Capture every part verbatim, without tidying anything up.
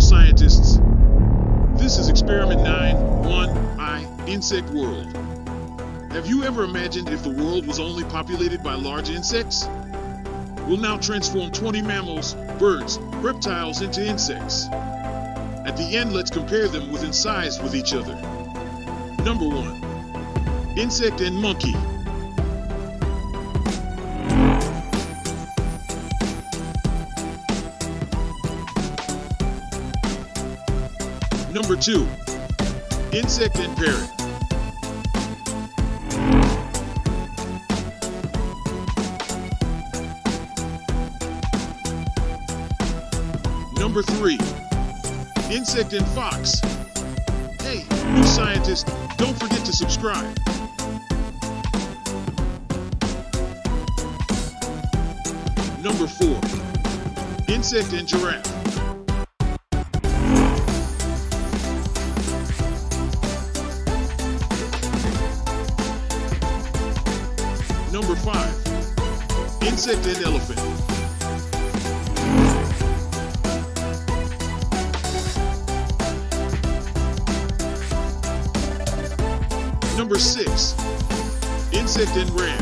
Soil Scientists. This is Experiment nine one, my Insect World. Have you ever imagined if the world was only populated by large insects? We'll now transform twenty mammals, birds, reptiles into insects. At the end, let's compare them within size with each other. Number one, insect and monkey. Number two, insect and parrot. Number three, insect and fox. Hey, new scientist, don't forget to subscribe. Number four, insect and giraffe. Number five, insect and elephant. Number six, insect and ram.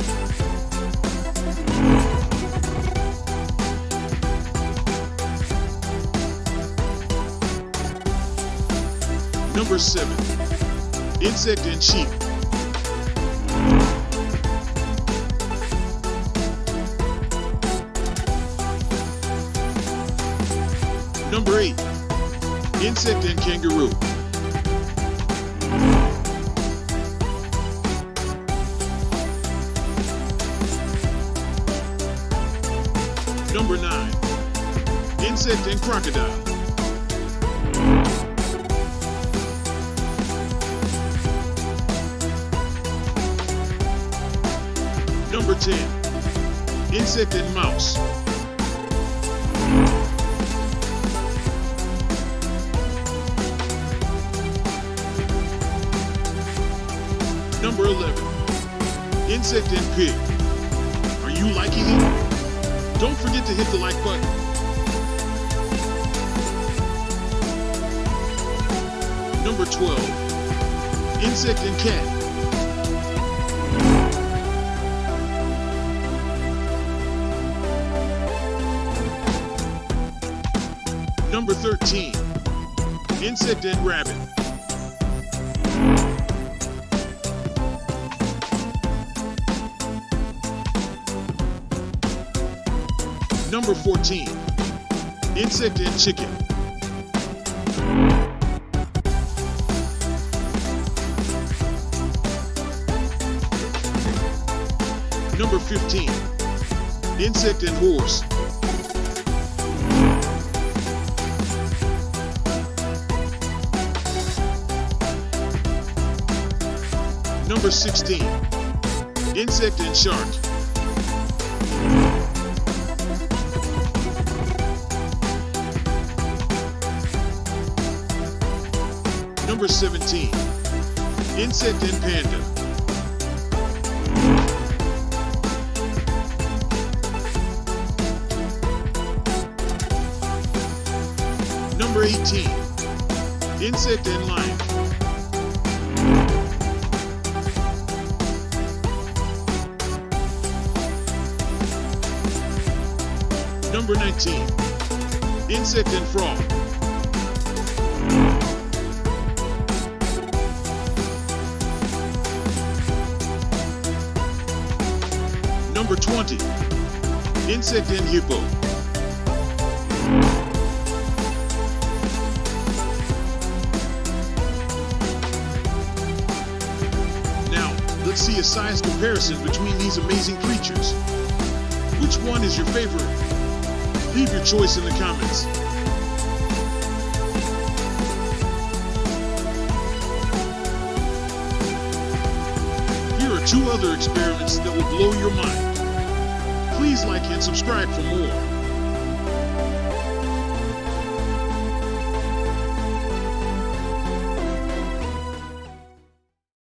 Number seven, insect and sheep. Number eight, insect and kangaroo. Number nine, insect and crocodile. Number ten, insect and mouse. Number eleven, insect and pig. Are you liking it? Don't forget to hit the like button. Number twelve, insect and cat. Number thirteen, insect and rabbit. Number fourteen, insect and chicken. Number fifteen, insect and horse. Number sixteen, insect and shark. Number seventeen, insect and panda. Number eighteen, insect and lion. Number nineteen, insect and frog. Number twenty, insect and hippo. Now, let's see a size comparison between these amazing creatures. Which one is your favorite? Leave your choice in the comments. Here are two other experiments that will blow your mind. Please like and subscribe for more.